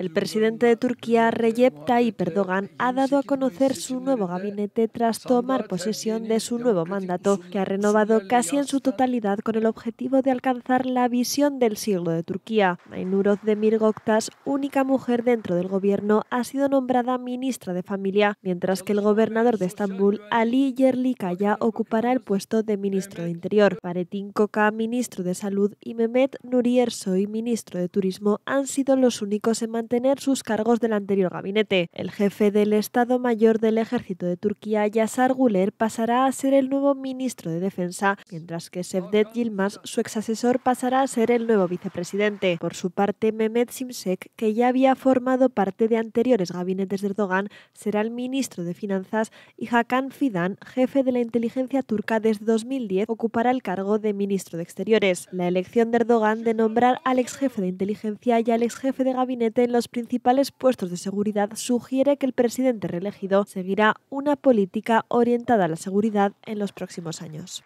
El presidente de Turquía, Recep Tayyip Erdogan, ha dado a conocer su nuevo gabinete tras tomar posesión de su nuevo mandato, que ha renovado casi en su totalidad con el objetivo de alcanzar la visión del siglo de Turquía. Aynur Özdemir Göktaş, única mujer dentro del gobierno, ha sido nombrada ministra de Familia, mientras que el gobernador de Estambul, Ali Yerlikaya, ocupará el puesto de ministro de Interior. Fahrettin Koca, ministro de Salud, y Mehmet Nuri Ersoy, ministro de Turismo, han sido los únicos en mantener sus cargos del anterior gabinete. El jefe del Estado Mayor del Ejército de Turquía, Yaşar Güler, pasará a ser el nuevo ministro de Defensa, mientras que Sevdet Yilmaz, su exasesor, pasará a ser el nuevo vicepresidente. Por su parte, Mehmet Simsek, que ya había formado parte de anteriores gabinetes de Erdogan, será el ministro de Finanzas, y Hakan Fidan, jefe de la inteligencia turca desde 2010, ocupará el cargo de ministro de Exteriores. La elección de Erdogan de nombrar al exjefe de inteligencia y al exjefe de gabinete en los principales puestos de seguridad sugiere que el presidente reelegido seguirá una política orientada a la seguridad en los próximos años.